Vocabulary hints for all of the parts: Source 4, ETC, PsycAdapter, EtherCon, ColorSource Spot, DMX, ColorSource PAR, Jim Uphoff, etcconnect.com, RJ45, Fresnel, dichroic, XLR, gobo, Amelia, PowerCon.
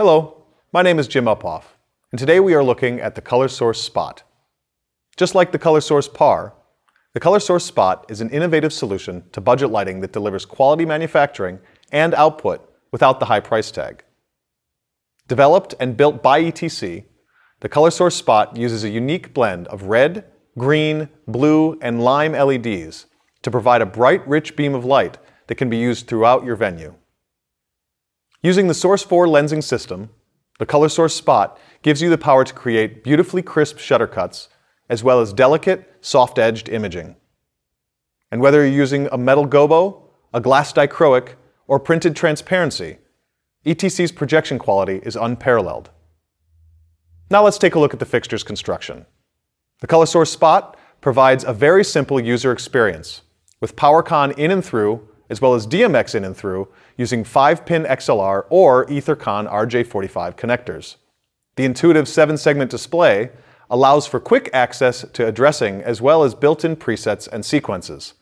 Hello, my name is Jim Uphoff, and today we are looking at the ColorSource Spot. Just like the ColorSource PAR, the ColorSource Spot is an innovative solution to budget lighting that delivers quality manufacturing and output without the high price tag. Developed and built by ETC, the ColorSource Spot uses a unique blend of red, green, blue, and lime LEDs to provide a bright, rich beam of light that can be used throughout your venue. Using the Source 4 lensing system, the ColorSource Spot gives you the power to create beautifully crisp shutter cuts, as well as delicate, soft-edged imaging. And whether you're using a metal gobo, a glass dichroic, or printed transparency, ETC's projection quality is unparalleled. Now let's take a look at the fixture's construction. The ColorSource Spot provides a very simple user experience, with PowerCon in and through, as well as DMX in and through, using 5-pin XLR or EtherCon RJ45 connectors. The intuitive 7-segment display allows for quick access to addressing as well as built-in presets and sequences.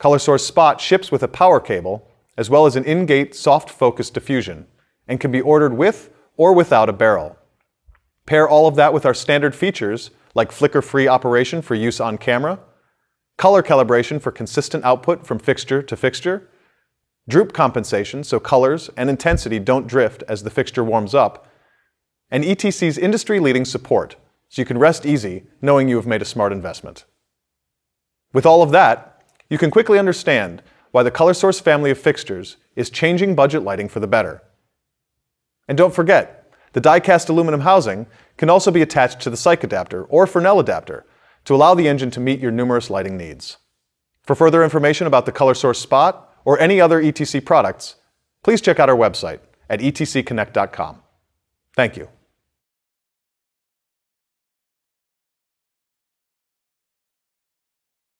ColorSource Spot ships with a power cable as well as an in-gate soft focus diffusion and can be ordered with or without a barrel. Pair all of that with our standard features like flicker-free operation for use on camera, color calibration for consistent output from fixture to fixture, droop compensation so colors and intensity don't drift as the fixture warms up, and ETC's industry-leading support, so you can rest easy knowing you have made a smart investment. With all of that, you can quickly understand why the ColorSource family of fixtures is changing budget lighting for the better. And don't forget, the die-cast aluminum housing can also be attached to the PsycAdapter or Fresnel adapter, to allow the engine to meet your numerous lighting needs. For further information about the ColorSource Spot or any other ETC products, please check out our website at etcconnect.com. Thank you.